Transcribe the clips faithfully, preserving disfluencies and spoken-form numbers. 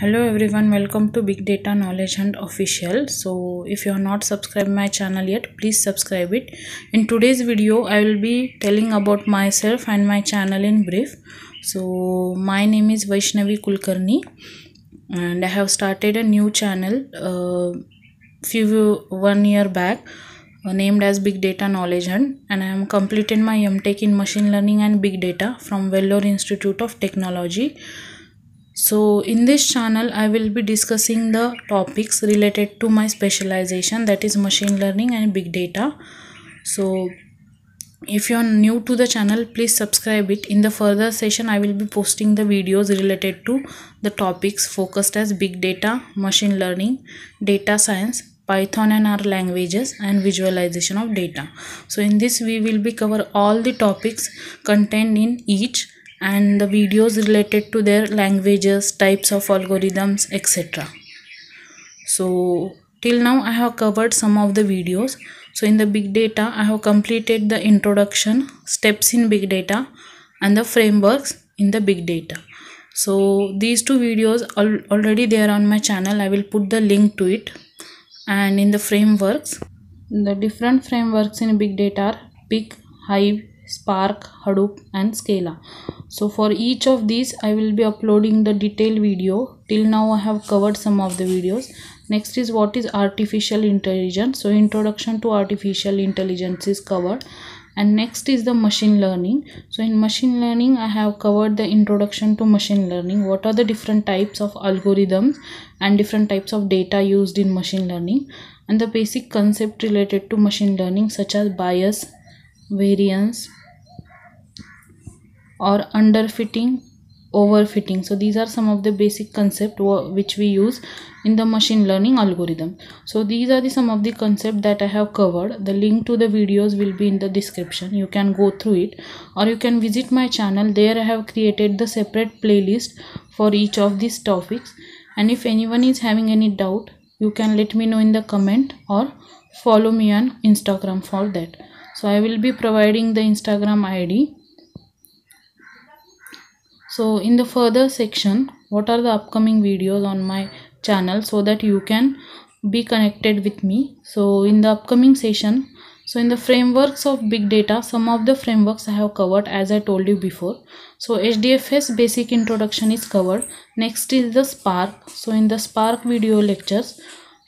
Hello everyone, welcome to Big Data Knowledge Hunt Official. So if you are not subscribed my channel yet, please subscribe it. In today's video I will be telling about myself and my channel in brief. So my name is Vaishnavi Kulkarni and I have started a new channel uh, few one year back uh, named as Big Data Knowledge Hunt, and I am completed my M Tech in Machine Learning and Big Data from Vellore Institute of Technology. So in this channel I will be discussing the topics related to my specialization, that is machine learning and big data. So if you are new to the channel, please subscribe it. In the further session I will be posting the videos related to the topics focused as big data, machine learning, data science, Python and R languages, and visualization of data. So in this we will be cover all the topics contained in each and the videos related to their languages, types of algorithms, et cetera. So till now I have covered some of the videos. So in the big data I have completed the introduction, steps in big data, and the frameworks in the big data. So these two videos are already there on my channel. I will put the link to it. And in the frameworks, the different frameworks in big data are Pig, Hive, Spark, Hadoop and Scala. So for each of these I will be uploading the detailed video. Till now I have covered some of the videos. Next is what is artificial intelligence. So introduction to artificial intelligence is covered. And next is the machine learning. So in machine learning I have covered the introduction to machine learning. What are the different types of algorithms and different types of data used in machine learning. And the basic concept related to machine learning such as bias, variance, or underfitting, overfitting. So these are some of the basic concepts which we use in the machine learning algorithm. So these are the some of the concepts that I have covered. The link to the videos will be in the description. You can go through it or you can visit my channel. There I have created the separate playlist for each of these topics. And if anyone is having any doubt, you can let me know in the comment or follow me on Instagram for that. So I will be providing the Instagram I D. So in the further section, what are the upcoming videos on my channel so that you can be connected with me. So in the upcoming session, so in the frameworks of big data, some of the frameworks I have covered as I told you before. So H D F S basic introduction is covered. Next is the Spark. So in the Spark video lectures,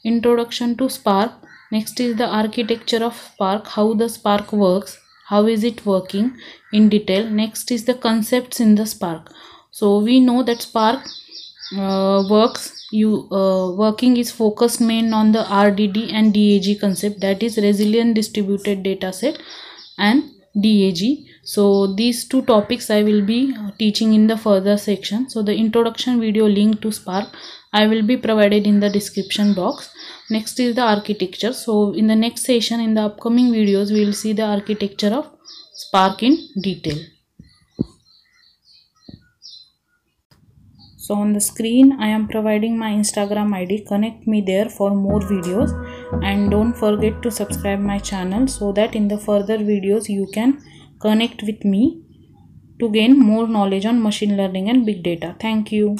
introduction to Spark. Next is the architecture of Spark, how the Spark works. How is it working in detail? Next is the concepts in the Spark. So we know that Spark uh, works. You uh, working is focused main on the R D D and D A G concept, that is resilient distributed dataset and D A G. So these two topics I will be teaching in the further section. So the introduction video link to Spark I will be provided in the description box. Next is the architecture. So in the next session, in the upcoming videos, we will see the architecture of Spark in detail. So on the screen I am providing my Instagram I D. Connect me there for more videos, and don't forget to subscribe my channel so that in the further videos you can connect with me to gain more knowledge on machine learning and big data. Thank you.